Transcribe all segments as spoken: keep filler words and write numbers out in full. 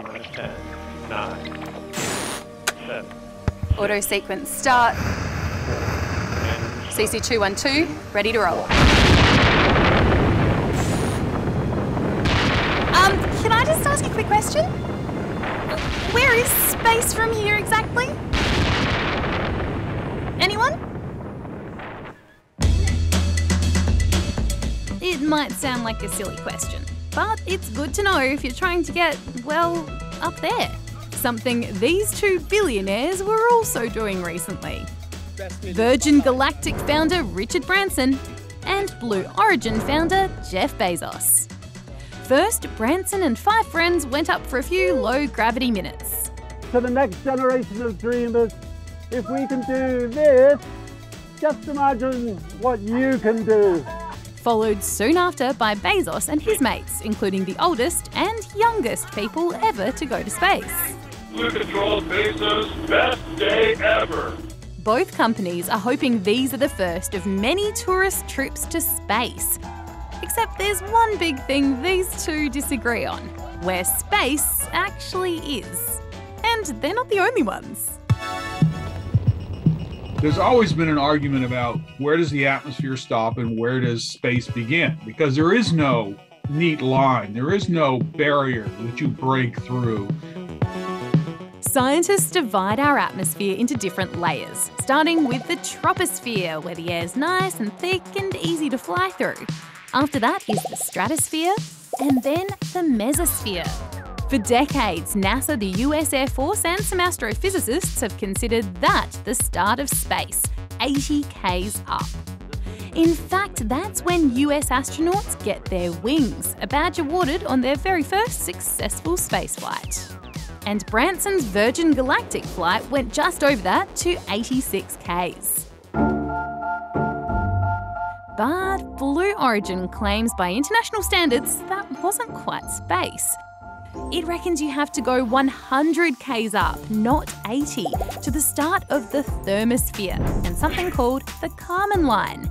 minus ten, nine, seven. Auto sequence start. C C two twelve, ready to roll. Um, can I just ask a quick question? Where is space from here exactly? Anyone? It might sound like a silly question, but it's good to know if you're trying to get, well, up there. Something these two billionaires were also doing recently. Virgin Galactic founder Richard Branson and Blue Origin founder Jeff Bezos. First, Branson and five friends went up for a few low-gravity minutes. To the next generation of dreamers, if we can do this, just imagine what you can do. Followed soon after by Bezos and his mates, including the oldest and youngest people ever to go to space. Blue controls Bezos' best day ever. Both companies are hoping these are the first of many tourist trips to space. Except there's one big thing these two disagree on, where space actually is. And they're not the only ones. There's always been an argument about where does the atmosphere stop and where does space begin? Because there is no neat line, there is no barrier that you break through. Scientists divide our atmosphere into different layers, starting with the troposphere, where the air's nice and thick and easy to fly through. After that is the stratosphere, and then the mesosphere. For decades, NASA, the U S Air Force and some astrophysicists have considered that the start of space, eighty Ks up. In fact, that's when U S astronauts get their wings, a badge awarded on their very first successful spaceflight. And Branson's Virgin Galactic flight went just over that to eighty-six Ks. But Blue Origin claims by international standards that wasn't quite space. It reckons you have to go one hundred Ks up, not eighty, to the start of the thermosphere and something called the Kármán line.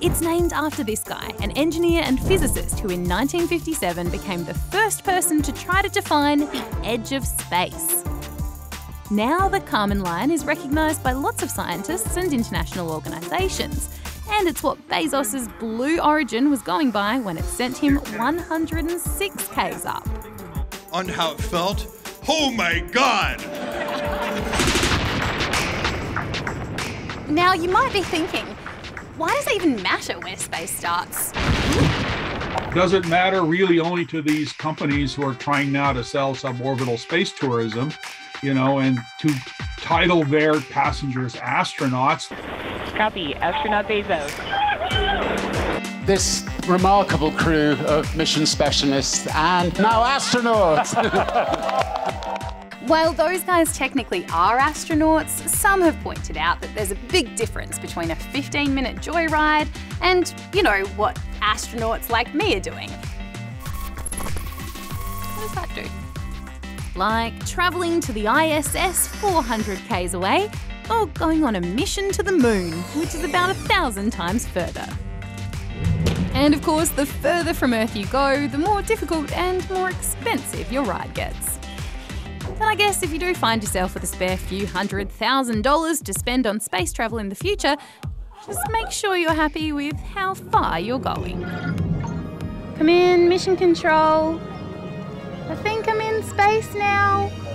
It's named after this guy, an engineer and physicist who in nineteen fifty-seven became the first person to try to define the edge of space. Now the Kármán line is recognised by lots of scientists and international organisations. And it's what Bezos's Blue Origin was going by when it sent him one hundred six Ks up. On how it felt, oh my God! Now you might be thinking, why does it even matter where space starts? Does it matter really only to these companies who are trying now to sell suborbital space tourism, you know, and to title their passengers astronauts? Copy, astronaut Bezos. This remarkable crew of mission specialists and now astronauts. While those guys technically are astronauts, some have pointed out that there's a big difference between a fifteen minute joyride and, you know, what astronauts like me are doing. What does that do? Like travelling to the I S S four hundred Ks away, or going on a mission to the moon, which is about a thousand times further. And of course, the further from Earth you go, the more difficult and more expensive your ride gets. But I guess if you do find yourself with a spare few hundred thousand dollars to spend on space travel in the future, just make sure you're happy with how far you're going. Come in, mission control. I think I'm in space now.